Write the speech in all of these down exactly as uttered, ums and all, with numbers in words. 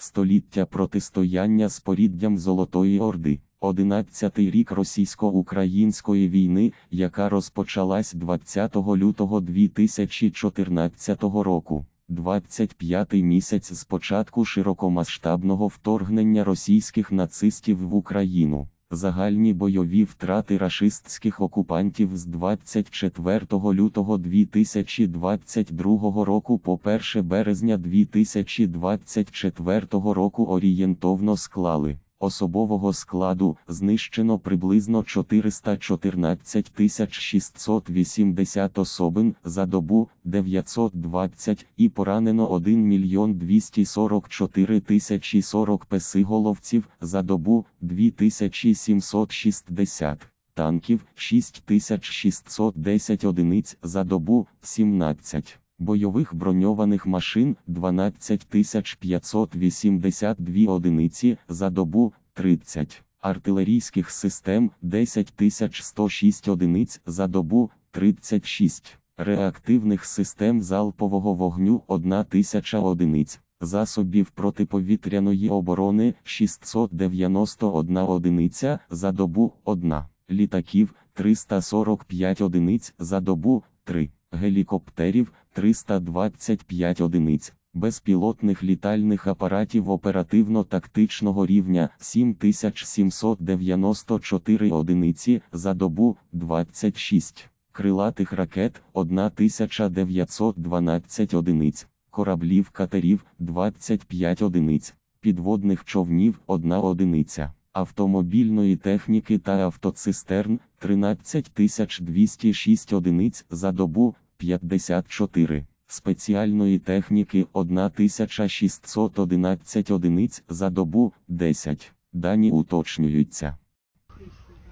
Століття протистояння з поріддям Золотої Орди. Одинадцятий рік російсько-української війни, яка розпочалась двадцятого лютого дві тисячі чотирнадцятого року. двадцять п'ятий місяць з початку широкомасштабного вторгнення російських нацистів в Україну. Загальні бойові втрати рашистських окупантів з двадцять четвертого лютого дві тисячі двадцять другого року по перше березня дві тисячі двадцять четвертого року орієнтовно склали. Особового складу знищено приблизно чотириста чотирнадцять тисяч шістсот вісімдесят особин за добу, дев'ятсот двадцять, і поранено один мільйон двісті сорок чотири тисячі сорок песиголовців за добу, дві тисячі сімсот шістдесят. Танків – шість тисяч шістсот десять одиниць за добу, сімнадцять. Бойових броньованих машин – дванадцять тисяч п'ятсот вісімдесят дві одиниці за добу, тридцять. Артилерійських систем – десять тисяч сто шість одиниць за добу, тридцять шість. Реактивних систем залпового вогню – одна тисяча одиниць. Засобів протиповітряної оборони – шістсот дев'яносто одна одиниця за добу, одна. Літаків – триста сорок п'ять одиниць за добу, три. Гелікоптерів – триста двадцять п'ять одиниць, безпілотних літальних апаратів оперативно-тактичного рівня – сім тисяч сімсот дев'яносто чотири одиниці за добу, двадцять шість, крилатих ракет – одна тисяча дев'ятсот дванадцять одиниць, кораблів-катерів – двадцять п'ять одиниць, підводних човнів – одна одиниця. Автомобільної техніки та автоцистерн – тринадцять тисяч двісті шість одиниць за добу, п'ятдесят чотири. Спеціальної техніки – одна тисяча шістсот одинадцять одиниць за добу, десять. Дані уточнюються.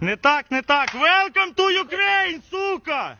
Не так, не так. Welcome to Ukraine, сука!